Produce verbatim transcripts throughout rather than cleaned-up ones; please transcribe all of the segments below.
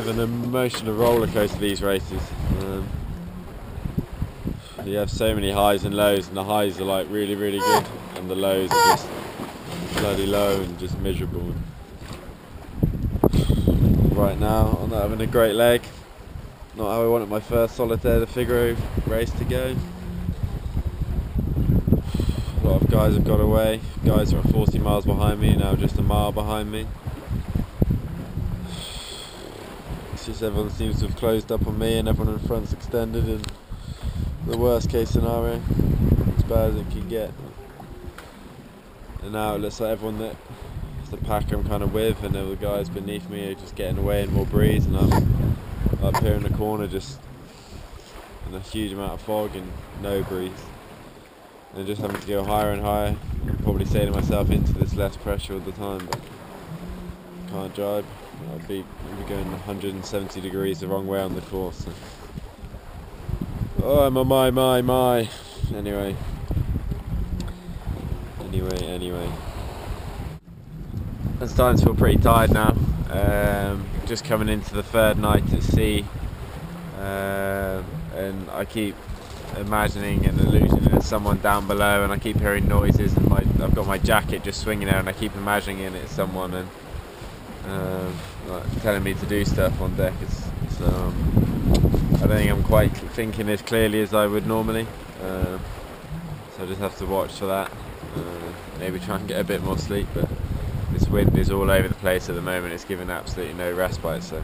bit of an emotional roller coaster, these races. Um, you have so many highs and lows, and the highs are like really, really good, and the lows are just bloody low and just miserable. Right now, I'm not having a great leg. Not how I wanted my first Solitaire du Figaro race to go. A lot of guys have got away. Guys are forty miles behind me, now just a mile behind me. It's just everyone seems to have closed up on me and everyone in front's extended, and the worst case scenario, as bad as it can get. And now it looks like everyone that, it's the pack I'm kind of with, and the guys beneath me are just getting away in more breeze, and I'm up here in the corner just in a huge amount of fog and no breeze. And just having to go higher and higher, and probably sailing myself into this less pressure all the time, but can't drive. I'd be, I'd be going one hundred seventy degrees the wrong way on the course. So. Oh my, my, my, my. Anyway. Anyway, anyway. I'm starting to feel pretty tired now. Um, just coming into the third night at sea. Uh, and I keep imagining and illusioning there's someone down below, and I keep hearing noises, and my, I've got my jacket just swinging out, and I keep imagining it, it's someone, and um, like telling me to do stuff on deck. It's, it's, um, I don't think I'm quite thinking as clearly as I would normally, uh, so I just have to watch for that. Uh, maybe try and get a bit more sleep, but this wind is all over the place at the moment, it's giving absolutely no respite. So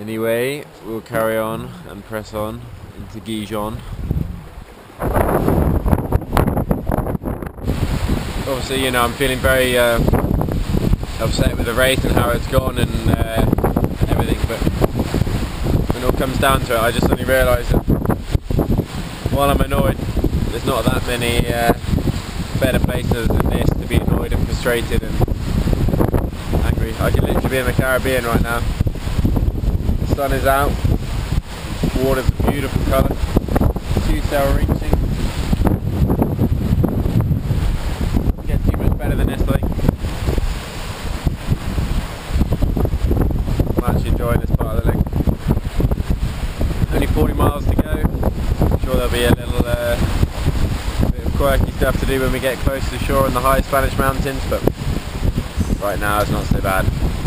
anyway, we'll carry on and press on into Gijón. Obviously, you know, I'm feeling very uh, upset with the race and how it's gone and uh, everything, but when it all comes down to it, I just only realise that while I'm annoyed, there's not that many uh, better places than this to be annoyed and frustrated and angry. I could literally be in the Caribbean right now. The sun is out. Water's a beautiful colour, huge orange. Get too much better than this, I think. I'm actually enjoying this part of the lake. Only forty miles to go. I'm sure there'll be a little uh, bit of quirky stuff to do when we get close to shore in the high Spanish mountains, but right now it's not so bad.